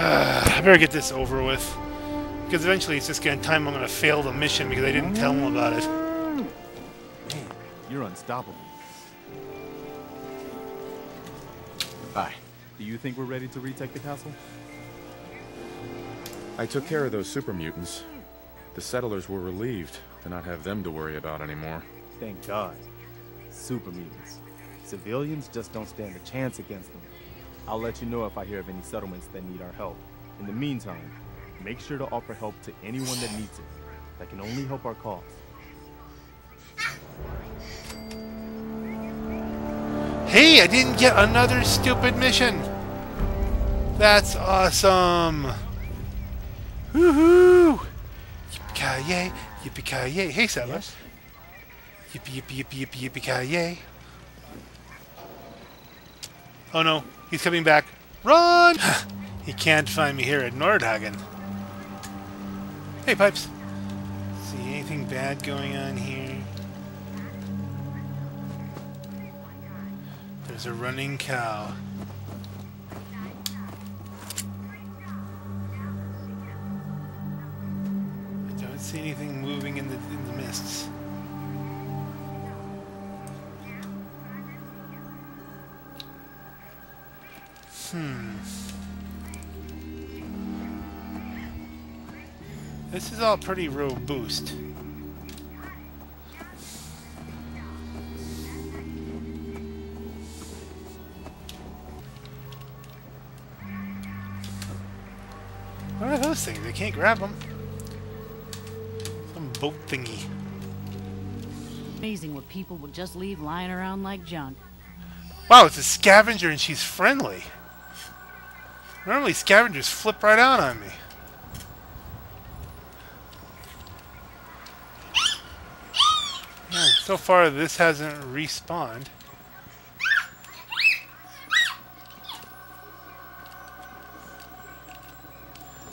I better get this over with. Because eventually it's just going to time I'm going to fail the mission because I didn't tell him about it. Man, you're unstoppable. Bye. Do you think we're ready to retake the castle? I took care of those super mutants. The settlers were relieved to not have them to worry about anymore. Thank God. Super mutants. Civilians just don't stand a chance against them. I'll let you know if I hear of any settlements that need our help. In the meantime, make sure to offer help to anyone that needs it. That can only help our cause. Hey, I didn't get another stupid mission. That's awesome. Woohoo! Yippee-ki-yay, yippee-ki-yay. Hey, settlers. Yes? Yippee, yippee, yippee, yippee, yippee-ki-yay. Oh no, he's coming back. Run! He can't find me here at Nordhagen. Hey, Pipes. See anything bad going on here? There's a running cow. I don't see anything moving in the mists. This is all pretty robust. What are those things? I can't grab them. Some boat thingy. Amazing what people would just leave lying around like junk. Wow, it's a scavenger and she's friendly. Normally scavengers flip right out on me. So far, this hasn't respawned.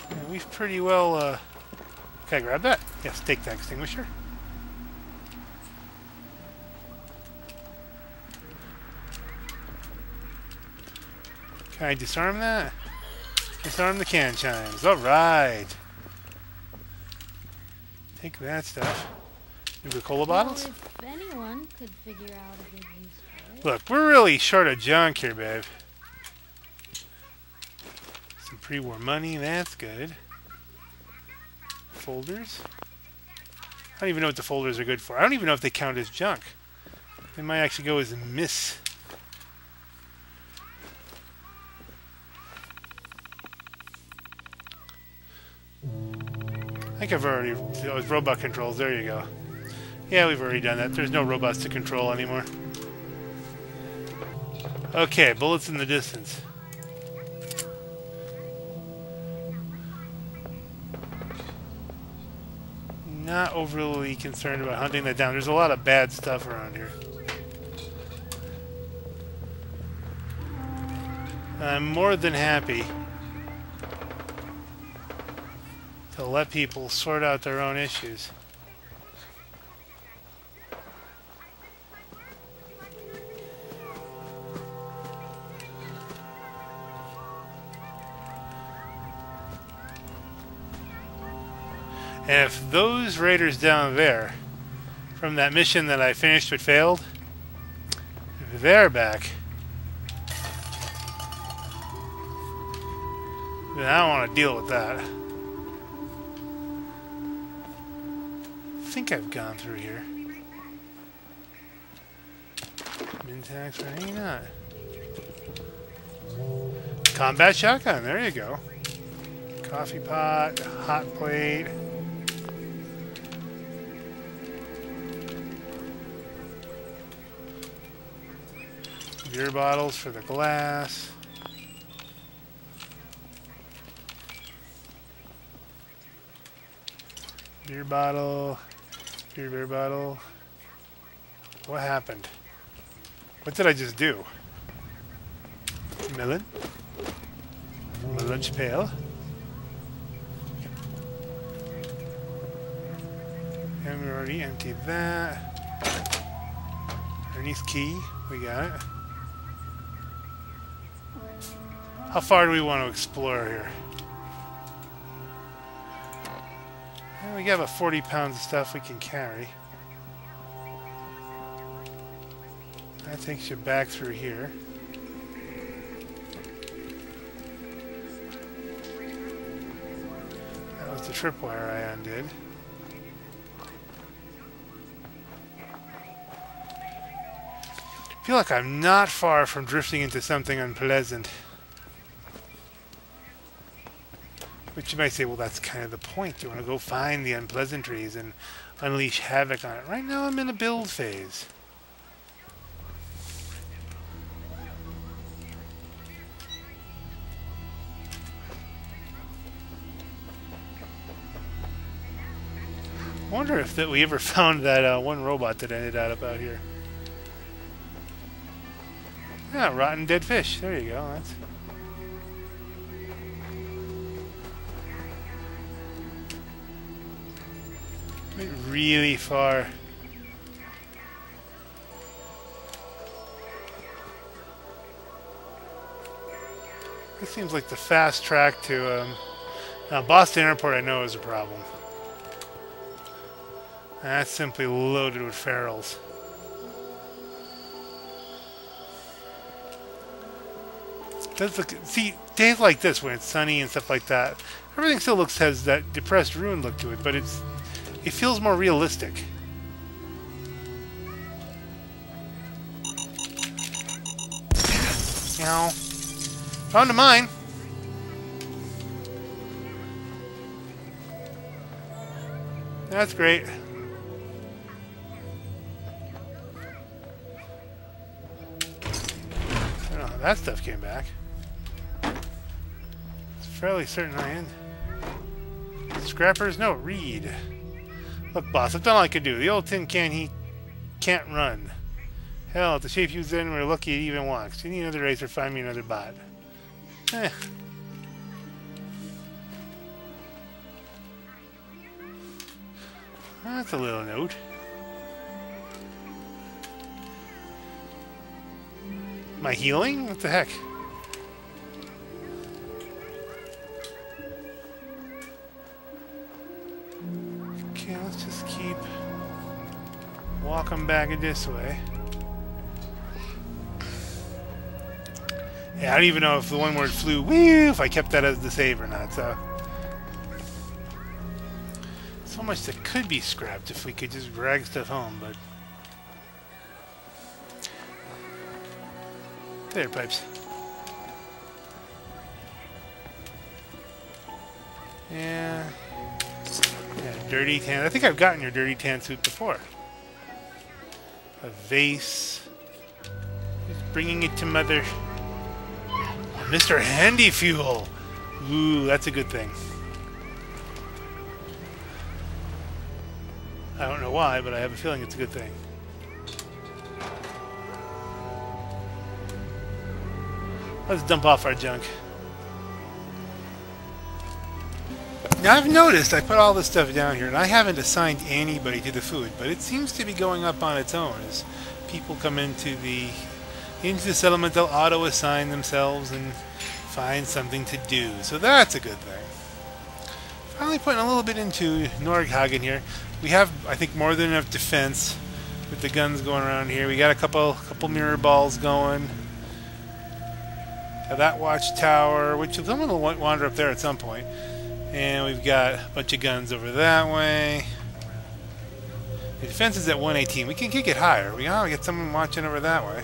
And we've pretty well... Can I grab that? Yes, take that extinguisher. Can I disarm that? Disarm the can chimes. Alright! Take that stuff. Nuka-Cola bottles? Well, if anyone could figure out a good use for it. Look, we're really short of junk here, babe. Some pre-war money, that's good. Folders. I don't even know what the folders are good for. I don't even know if they count as junk. They might actually go as miss. I think I've already... Oh, it was robot controls. There you go. Yeah, we've already done that. There's no robots to control anymore. Okay, bullets in the distance. Not overly concerned about hunting that down. There's a lot of bad stuff around here. I'm more than happy to let people sort out their own issues. And if those raiders down there, from that mission that I finished but failed, they're back. Then I don't want to deal with that. I think I've gone through here. Mintax, why not? Combat shotgun, there you go. Coffee pot, hot plate. Beer bottles for the glass. Beer bottle. Beer bottle. What happened? What did I just do? Melon? My lunch pail? And we already emptied that. Ernie's key. We got it. How far do we want to explore here? We got about 40 pounds of stuff we can carry. That takes you back through here. That was the tripwire I undid. I feel like I'm not far from drifting into something unpleasant. But you might say, well, that's kind of the point. You want to go find the unpleasantries and unleash havoc on it. Right now I'm in a build phase. I wonder if that we ever found that one robot that ended up out here. Ah, rotten dead fish. There you go. That's... Went really far. This seems like the fast track to now Boston Airport. I know is a problem. That's simply loaded with ferals. Does look, see, days like this when it's sunny and stuff like that, everything still looks has that depressed ruin look to it, but it feels more realistic. Now, found a mine. That's great. I don't know how that stuff came back. Fairly certain I am. Scrappers, no, read. Look, boss, I've done all I could do. The old tin can, he can't run. Hell, the shape he was in, we're lucky it even walks. You need another racer, find me another bot. Eh. That's a little note. My healing? What the heck? Let's just keep walking back this way. Yeah, I don't even know if the one where it flew, woo, if I kept that as the save or not. So much that could be scrapped if we could just drag stuff home, but... There, Pipes. Yeah... Dirty tan. I think I've gotten your dirty tan suit before. A vase. Just bringing it to mother. Mr. Handy fuel. Ooh, that's a good thing. I don't know why, but I have a feeling it's a good thing. Let's dump off our junk. Now, I've noticed I put all this stuff down here, and I haven't assigned anybody to the food, but it seems to be going up on its own as people come into the settlement. They'll auto-assign themselves and find something to do, so that's a good thing. Finally putting a little bit into Nordhagen here. We have, I think, more than enough defense with the guns going around here. We got a couple mirror balls going. Now, that watchtower, which I'm going to wander up there at some point. And we've got a bunch of guns over that way. The defense is at 118. We can kick it higher. We gotta get someone watching over that way.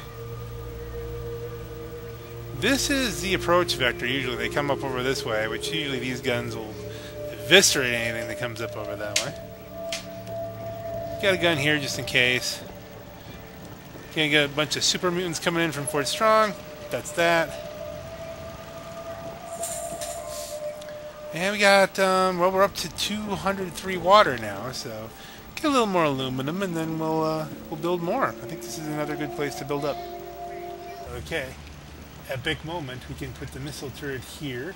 This is the approach vector. Usually they come up over this way, which usually these guns will eviscerate anything that comes up over that way. Got a gun here just in case. Gonna get a bunch of super mutants coming in from Fort Strong. That's that. And we got, well, we're up to 203 water now, so get a little more aluminum, and then we'll build more. I think this is another good place to build up. Okay, epic moment. We can put the missile turret here.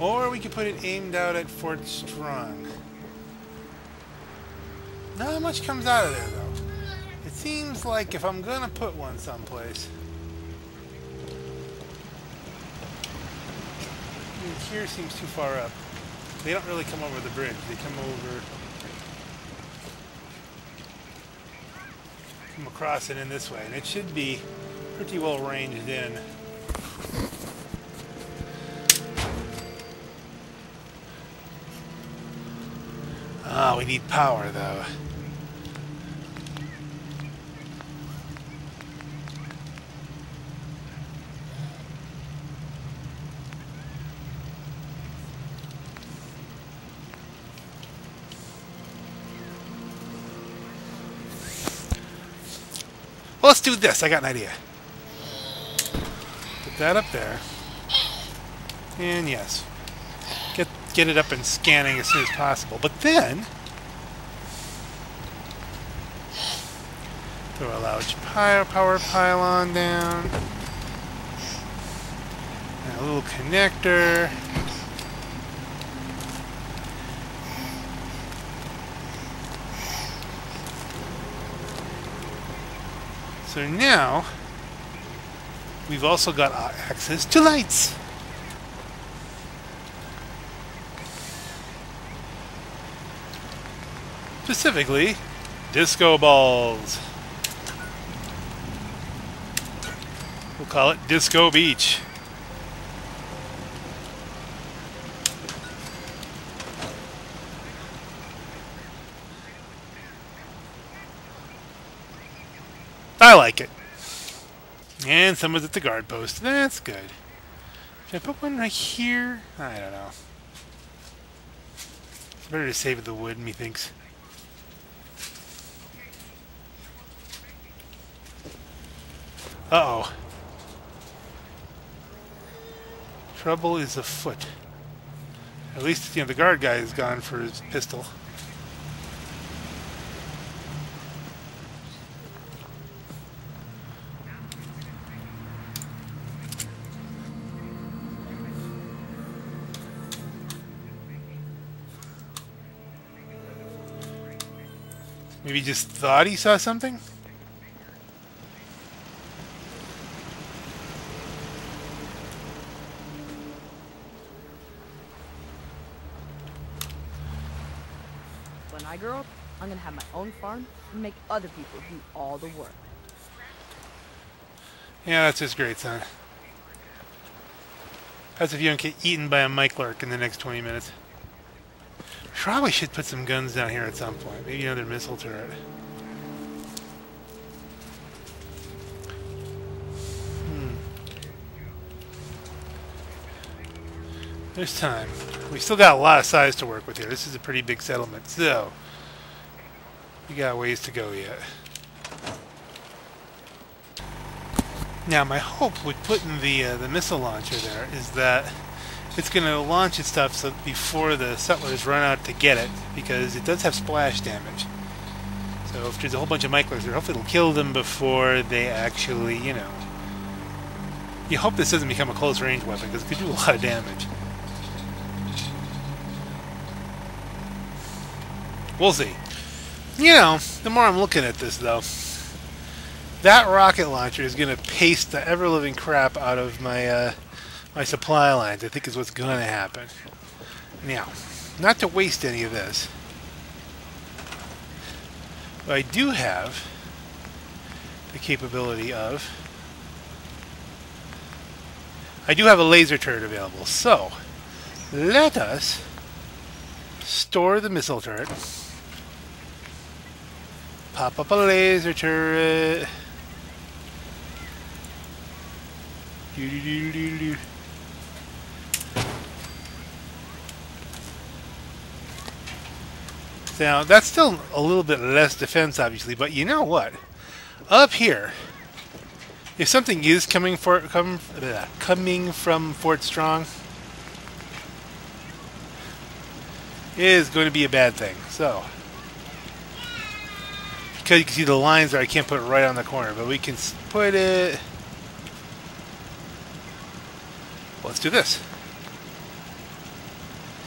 Or we can put it aimed out at Fort Strong. Not much comes out of there, though. It seems like if I'm going to put one someplace... Here seems too far up. They don't really come over the bridge. They come over, come across and in this way, and it should be pretty well ranged in. Ah, we need power though. Well, let's do this. I got an idea. Put that up there. And yes. Get it up and scanning as soon as possible. But then throw a large power pylon down. And a little connector. So now, we've also got access to lights. Specifically, disco balls. We'll call it Disco Beach. I like it. And someone's at the guard post. That's good. Should I put one right here? I don't know. It's better to save the wood, methinks. Uh-oh. Trouble is afoot. At least, you know, the guard guy is gone for his pistol. Maybe he just thought he saw something? When I grow up, I'm gonna have my own farm and make other people do all the work. Yeah, that's just great, son. That's if you don't get eaten by a mike lark in the next 20 minutes. Probably should put some guns down here at some point. Maybe another missile turret. There's time. We still got a lot of size to work with here. This is a pretty big settlement, so we got ways to go yet. Now, my hope with putting the missile launcher there is that it's going to launch its stuff so before the settlers run out to get it, because it does have splash damage. So if there's a whole bunch of miclars there, hopefully it'll kill them before they actually, you know... You hope this doesn't become a close-range weapon, because it could do a lot of damage. We'll see. You know, the more I'm looking at this, though, that rocket launcher is going to paste the ever-living crap out of my... my supply lines, I think, is what's going to happen. Now, not to waste any of this, but I do have the capability of... I do have a laser turret available, so let us store the missile turret. Pop up a laser turret. Do-do-do-do-do. Now, that's still a little bit less defense, obviously, but you know what? Up here, if something is coming from Fort Strong, it is going to be a bad thing. So, because you can see the lines there, I can't put it right on the corner, but we can put it... Well, let's do this.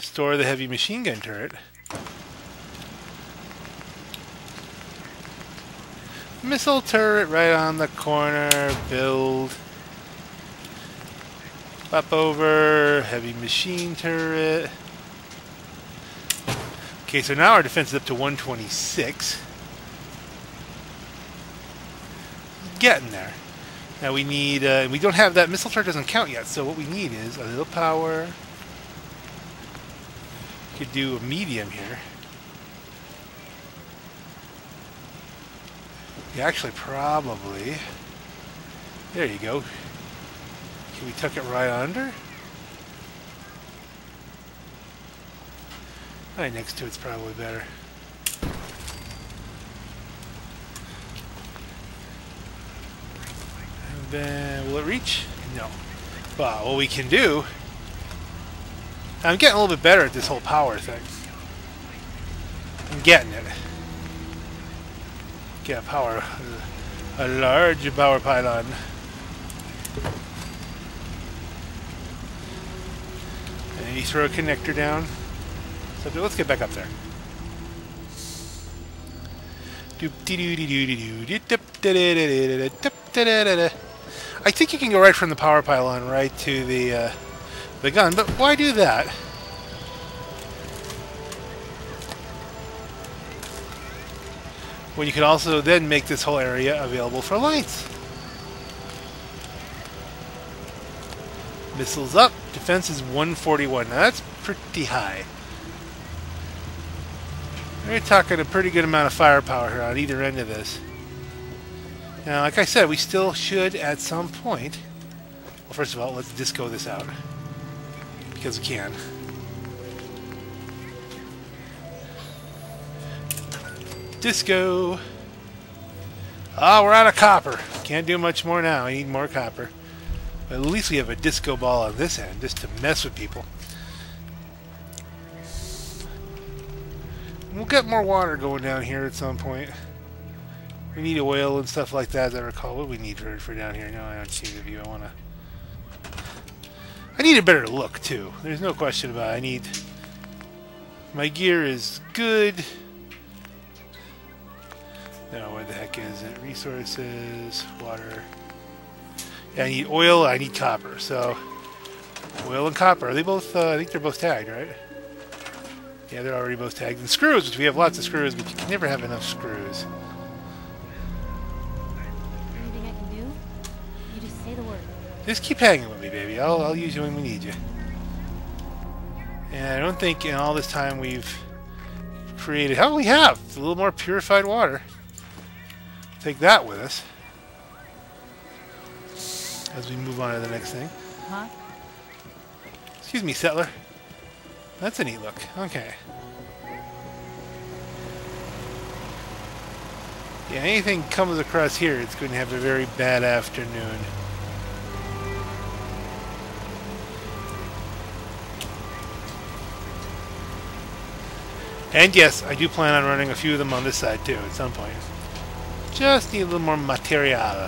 Store the heavy machine gun turret. Missile turret right on the corner. Build. Up over. Heavy machine turret. Okay, so now our defense is up to 126. Getting there. Now we need, we don't have that, missile charge doesn't count yet, so what we need is a little power. Could do a medium here. Yeah, actually, probably. There you go. Can we tuck it right under? Right next to it's probably better. And then, will it reach? No. But what we can do... I'm getting a little bit better at this whole power thing. I'm getting it. Get power. A large power pylon. And you throw a connector down. So let's get back up there. I think you can go right from the power pylon right to the gun, but why do that? When you could also then make this whole area available for lights. Missiles up. Defense is 141. Now that's pretty high. We're talking a pretty good amount of firepower here on either end of this. Now, like I said, we still should at some point... Well, first of all, let's disco this out. Because we can. Disco! Ah, we're out of copper. Can't do much more now. I need more copper. But at least we have a disco ball on this end, just to mess with people. We'll get more water going down here at some point. We need oil and stuff like that, as I recall. What do we need for down here? No, I don't see the view. I need a better look, too. There's no question about it. I need... My gear is good. No, where the heck is it? Resources, water... Yeah, I need oil, I need copper, so... Oil and copper. Are they both... I think they're both tagged, right? Yeah, they're already both tagged. And screws, which we have lots of screws, but you can never have enough screws. Anything I can do? You just say the word. Just keep hanging with me, baby. I'll use you when we need you. And I don't think in all this time we've created... How do we have? A little more purified water. Take that with us. As we move on to the next thing. Huh? Excuse me, settler. That's a neat look. Okay. Yeah, anything comes across here, it's going to have a very bad afternoon. And yes, I do plan on running a few of them on this side, too, at some point. Just need a little more material.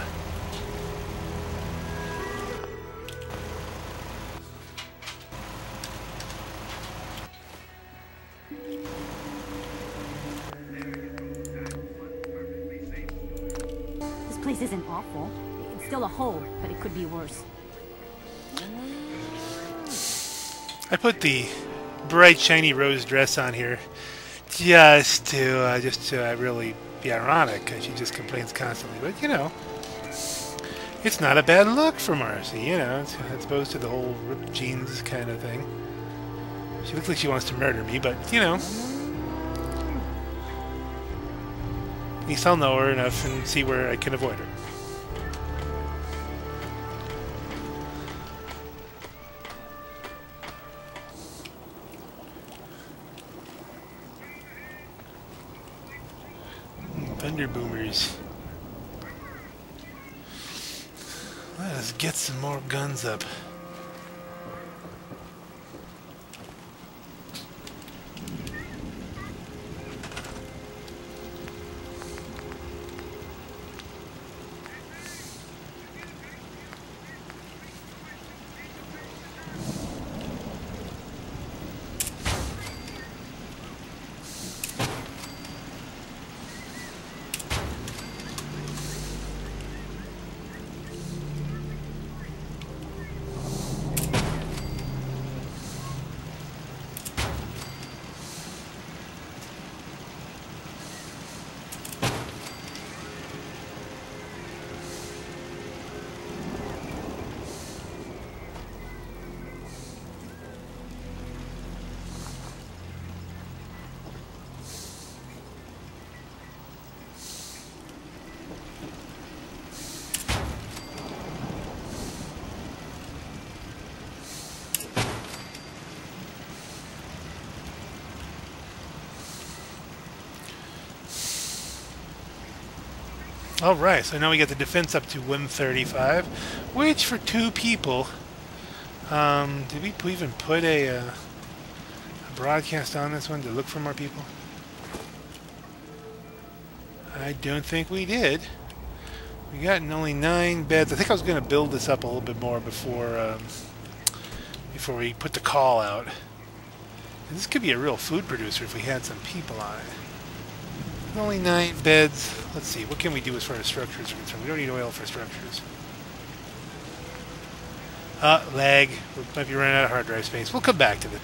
This isn't awful. It's still a hole, but it could be worse. I put the bright shiny rose dress on here just to really be ironic, because she just complains constantly. But you know, it's not a bad look for Marcy. You know, as opposed to the whole ripped jeans kind of thing. She looks like she wants to murder me, but you know. At least I'll know her enough and see where I can avoid her. Thunder boomers. Let us get some more guns up. Alright, so now we get the defense up to 135, which for two people... did we even put a broadcast on this one to look for more people? I don't think we did. We got only 9 beds. I think I was going to build this up a little bit more before we put the call out. And this could be a real food producer if we had some people on it. Only 9 beds. Let's see, what can we do as far as structures are concerned? We don't need oil for structures. Lag. We might be running out of hard drive space. We'll come back to this.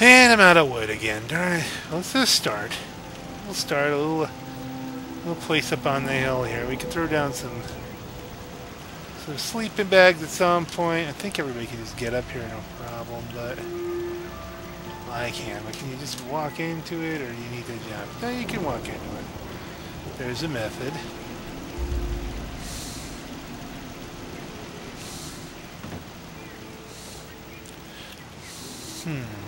And I'm out of wood again. Darn it. Let's just start. We'll start a little place up on the hill here. We can throw down some sleeping bags at some point. I think everybody can just get up here, no problem, but I can. But can you just walk into it, or do you need to jump? No, you can walk into it. There's a method.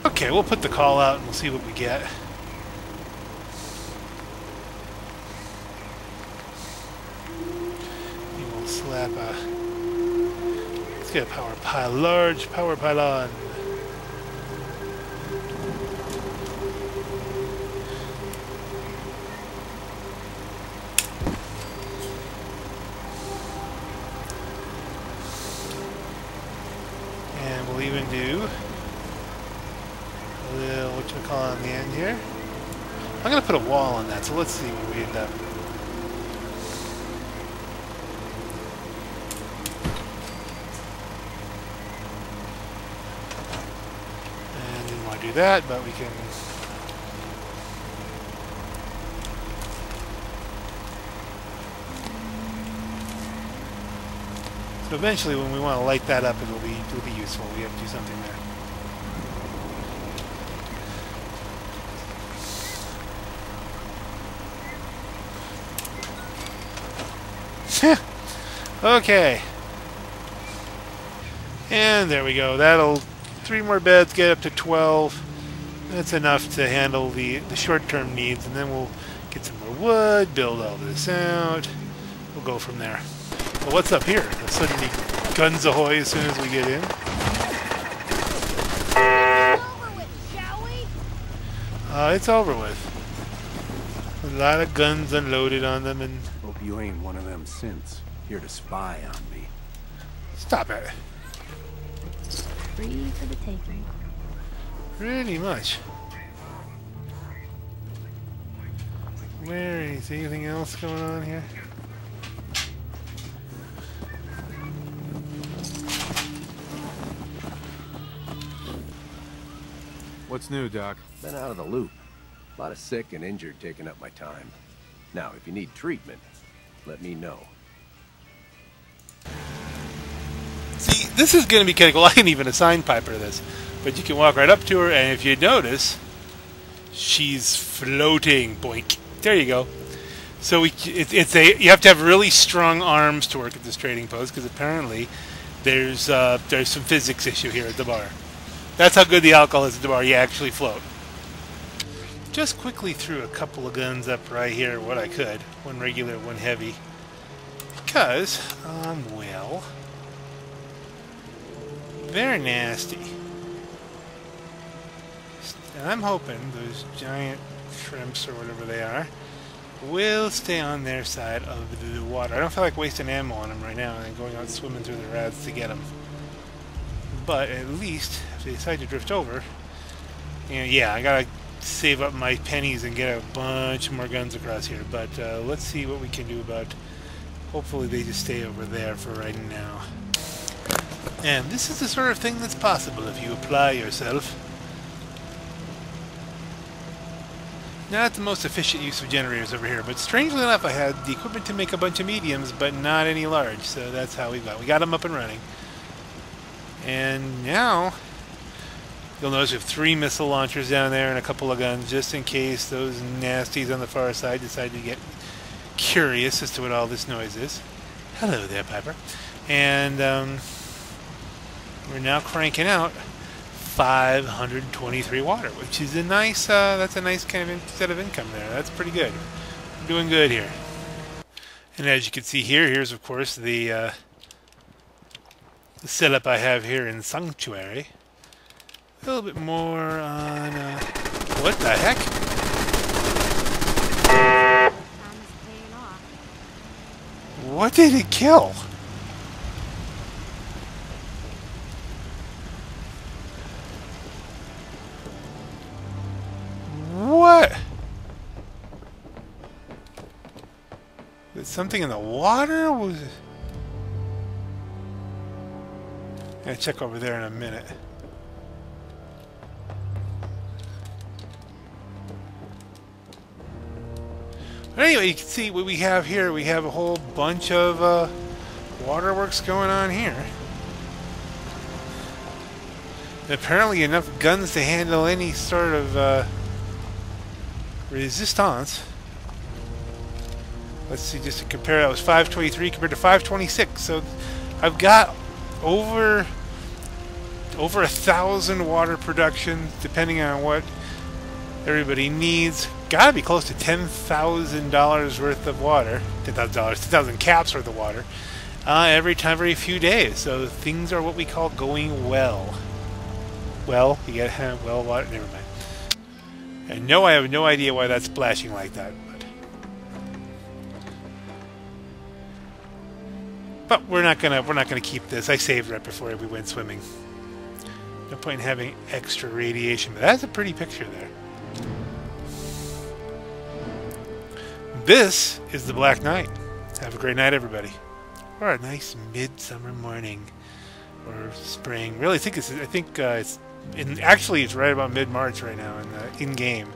Okay, we'll put the call out and we'll see what we get. Slap a... Let's get a power pylon. Large power pylon. And we'll even do a little whatchamacallit on the end here. I'm going to put a wall on that, so let's see where we end up. That, but we can so eventually when we want to light that up it'll be useful. We have to do something there. Okay. And there we go. That'll 3 more beds, get up to 12. That's enough to handle the short-term needs, and then we'll get some more wood, build all this out. We'll go from there. But what's up here? There's suddenly guns ahoy as soon as we get in. It's over with. A lot of guns unloaded on them, and... Hope you ain't one of them since. Here to spy on me. Stop it. Free for the taking. Pretty much. Where is anything else going on here? What's new, Doc? Been out of the loop. A lot of sick and injured taking up my time. Now, if you need treatment, let me know. See, this is going to be kind of cool. I can even assign Piper to this. But you can walk right up to her, and if you notice, she's floating. Boink. There you go. So you have to have really strong arms to work at this trading post, because apparently there's some physics issue here at the bar. That's how good the alcohol is at the bar. You actually float. Just quickly threw a couple of guns up right here, what I could. One regular, one heavy. Because, well... they're nasty. And I'm hoping those giant shrimps, or whatever they are, will stay on their side of the water. I don't feel like wasting ammo on them right now and going out swimming through the rads to get them. But at least, if they decide to drift over, you know, yeah, I gotta save up my pennies and get a bunch more guns across here. But let's see what we can do about... Hopefully they just stay over there for right now. And this is the sort of thing that's possible if you apply yourself. Not the most efficient use of generators over here, but strangely enough I had the equipment to make a bunch of mediums, but not any large, so that's how we got them up and running. And now, you'll notice we have 3 missile launchers down there and a couple of guns, just in case those nasties on the far side decide to get curious as to what all this noise is. Hello there, Piper. And, we're now cranking out 523 water, which is a nice, that's a nice kind of set of income there. That's pretty good. We're doing good here. And as you can see here, here's of course the setup I have here in Sanctuary. A little bit more on what the heck? What did it kill? What? Was something in the water? Was it? I'm gonna check over there in a minute. But anyway, you can see what we have here. We have a whole bunch of waterworks going on here. And apparently enough guns to handle any sort of resistance. Let's see, just to compare, that was 523 compared to 526. So I've got over 1,000 water production, depending on what everybody needs. Gotta be close to $10,000 worth of water, $10,000, 10,000 caps worth of water every few days. So things are what we call going well. Well, you gotta have well water. Never mind. And no, I have no idea why that's splashing like that. But we're not gonna keep this. I saved right before we went swimming. No point in having extra radiation. But that's a pretty picture there. This is The Black Knight. Have a great night, everybody. Or a nice midsummer morning, or spring. Really, it's right about mid-March right now in game.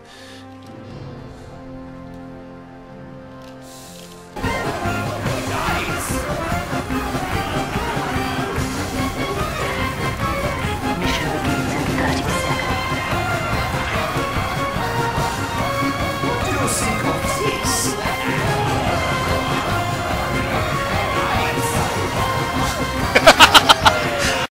Nice.